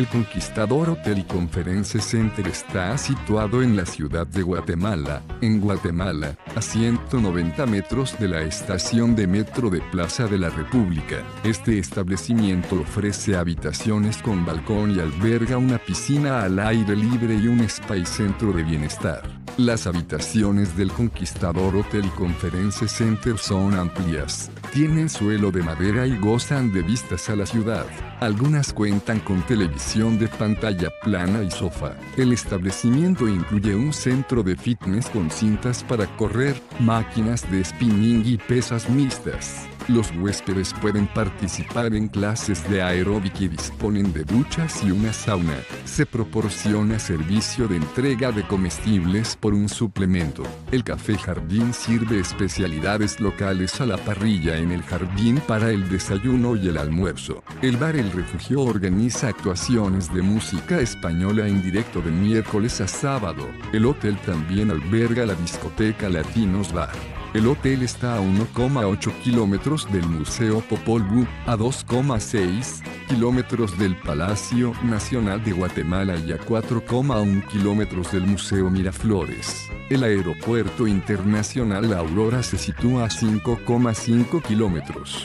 El Conquistador Hotel y Conference Center está situado en la ciudad de Guatemala, en Guatemala, a 190 metros de la estación de metro de Plaza de la República. Este establecimiento ofrece habitaciones con balcón y alberga una piscina al aire libre y un spa y centro de bienestar. Las habitaciones del Conquistador Hotel y Conference Center son amplias, tienen suelo de madera y gozan de vistas a la ciudad. Algunas cuentan con televisión de pantalla plana y sofá. El establecimiento incluye un centro de fitness con cintas para correr, máquinas de spinning y pesas mixtas. Los huéspedes pueden participar en clases de aeróbic y disponen de duchas y una sauna. Se proporciona servicio de entrega de comestibles por un suplemento. El Café Jardín sirve especialidades locales a la parrilla en el jardín para el desayuno y el almuerzo. El bar El Refugio organiza actuaciones de música española en directo de miércoles a sábado. El hotel también alberga la discoteca Latinos Bar. El hotel está a 1,8 kilómetros del Museo Popol Vuh, a 2,6 kilómetros del Palacio Nacional de Guatemala y a 4,1 kilómetros del Museo Miraflores. El Aeropuerto Internacional La Aurora se sitúa a 5,5 kilómetros.